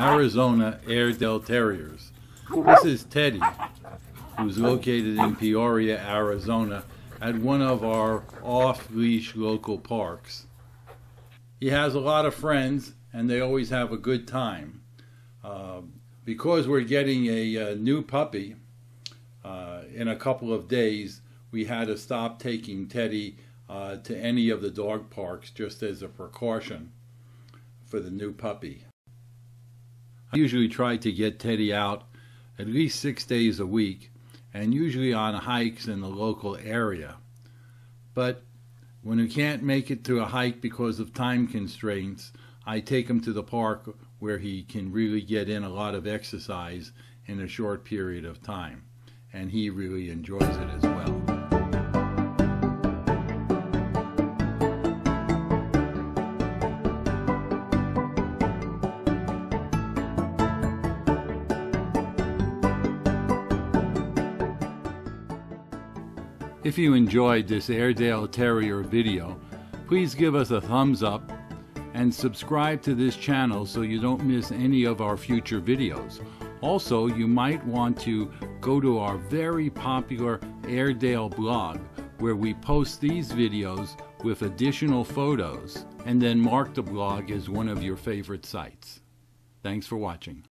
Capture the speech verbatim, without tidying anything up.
Arizona Airedale Terriers. This is Teddy, who's located in Peoria, Arizona, at one of our off-leash local parks. He has a lot of friends, and they always have a good time. Uh, because we're getting a, a new puppy uh, in a couple of days, we had to stop taking Teddy uh, to any of the dog parks just as a precaution for the new puppy. I usually try to get Teddy out at least six days a week, and usually on hikes in the local area. But when you can't make it to a hike because of time constraints, I take him to the park where he can really get in a lot of exercise in a short period of time, and he really enjoys it as well. If you enjoyed this Airedale Terrier video, please give us a thumbs up and subscribe to this channel so you don't miss any of our future videos. Also, you might want to go to our very popular Airedale blog, where we post these videos with additional photos, and then mark the blog as one of your favorite sites. Thanks for watching.